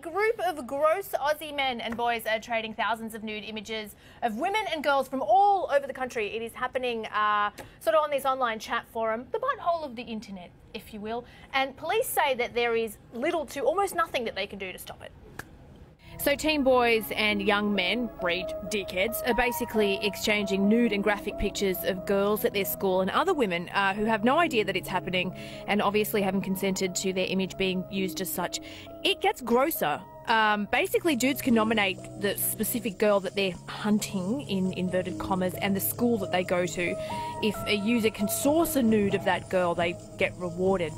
group of gross Aussie men and boys are trading thousands of nude images of women and girls from all over the country. It is happening sort of on this online chat forum, the butthole of the internet, if you will. And police say that there is little to almost nothing that they can do to stop it. So teen boys and young men, breed dickheads, are basically exchanging nude and graphic pictures of girls at their school and other women who have no idea that it's happening and obviously haven't consented to their image being used as such. It gets grosser. Basically, dudes can nominate the specific girl that they're hunting, in inverted commas, and the school that they go to. If a user can source a nude of that girl, they get rewarded.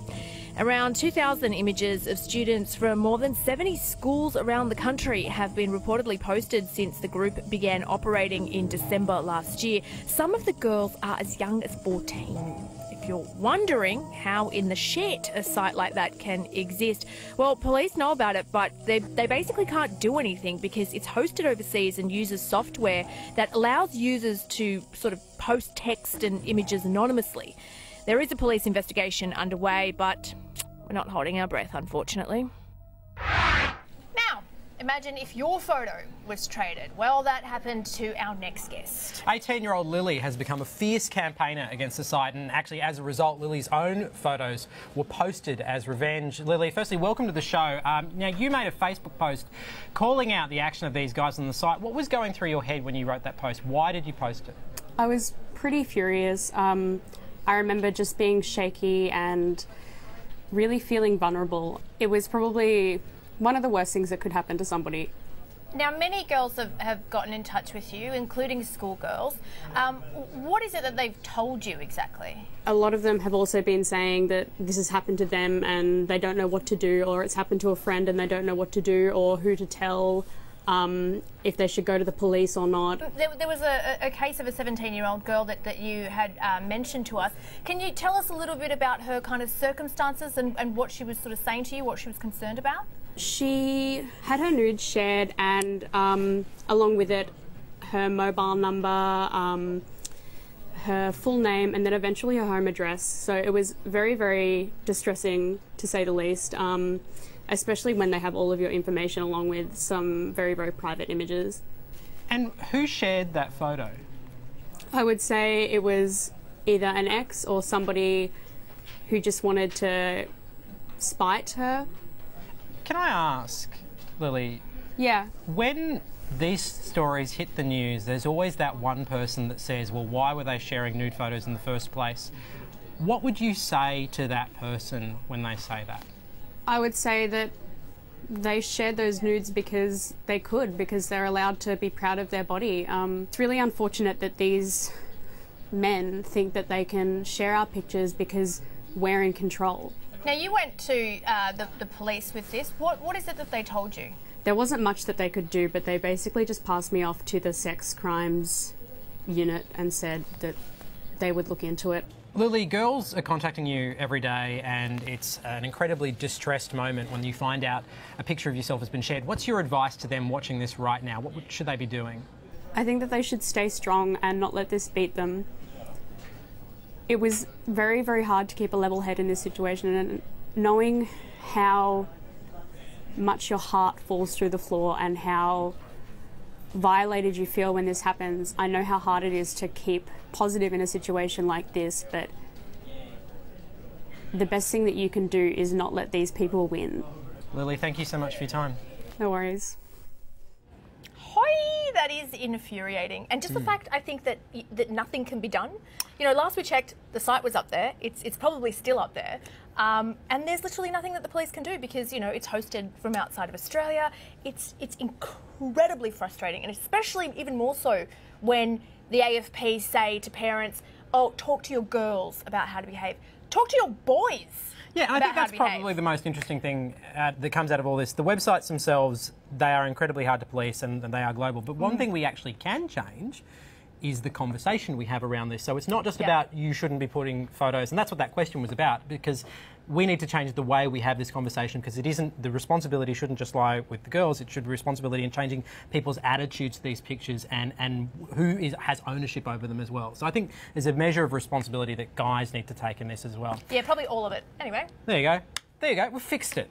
Around 2,000 images of students from more than 70 schools around the country have been reportedly posted since the group began operating in December last year. Some of the girls are as young as 14. If you're wondering how in the shit a site like that can exist, well, police know about it, but they basically can't do anything because it's hosted overseas and uses software that allows users to sort of post text and images anonymously. There is a police investigation underway, but we're not holding our breath, unfortunately. Now, imagine if your photo was traded. Well, that happened to our next guest. 18-year-old Lily has become a fierce campaigner against the site, and actually, as a result, Lily's own photos were posted as revenge. Lily, firstly, welcome to the show. Now, you made a Facebook post calling out the action of these guys on the site. What was going through your head when you wrote that post? Why did you post it? I was pretty furious. I remember just being shaky and really feeling vulnerable. It was probably one of the worst things that could happen to somebody. Now, many girls have gotten in touch with you, including schoolgirls. What is it that they've told you exactly? A lot of them have also been saying that this has happened to them and they don't know what to do, or it's happened to a friend and they don't know what to do or who to tell. If they should go to the police or not. There was a case of a 17-year-old girl that you had mentioned to us. Can you tell us a little bit about her kind of circumstances and what she was sort of saying to you, what she was concerned about? She had her nude shared and along with it her mobile number, her full name, and then eventually her home address. So it was very, very distressing, to say the least. Especially when they have all of your information along with some very, very private images. And who shared that photo? I would say it was either an ex or somebody who just wanted to spite her. Can I ask, Lily? Yeah. When these stories hit the news, there's always that one person that says, well, why were they sharing nude photos in the first place? What would you say to that person when they say that? I would say that they shared those nudes because they could, because they're allowed to be proud of their body. It's really unfortunate that these men think that they can share our pictures because we're in control. Now, you went to the police with this. What is it that they told you? There wasn't much that they could do, but they basically just passed me off to the sex crimes unit and said that they would look into it. Lily, girls are contacting you every day and it's an incredibly distressed moment when you find out a picture of yourself has been shared. What's your advice to them watching this right now? What should they be doing? I think that they should stay strong and not let this beat them. It was very, very hard to keep a level head in this situation, and knowing how much your heart falls through the floor and how violated you feel when this happens. I know how hard it is to keep positive in a situation like this, but the best thing that you can do is not let these people win. Lily, thank you so much for your time. No worries. Hoi, that is infuriating. And just the fact, I think, that nothing can be done. You know, last we checked, the site was up there. It's probably still up there. And there's literally nothing that the police can do because, you know, it's hosted from outside of Australia. It's incredibly frustrating, and especially even more so when the AFP say to parents, oh, talk to your girls about how to behave. Talk to your boys. Yeah, I think that's probably the most interesting thing that comes out of all this. The websites themselves, they are incredibly hard to police and they are global. But one thing we actually can change is the conversation we have around this. So it's not just about you shouldn't be putting photos, and that's what that question was about, because we need to change the way we have this conversation, because it isn't, the responsibility shouldn't just lie with the girls, it should be responsibility in changing people's attitudes to these pictures and who has ownership over them as well. So I think there's a measure of responsibility that guys need to take in this as well. Yeah, probably all of it. Anyway. There you go. There you go. We've fixed it.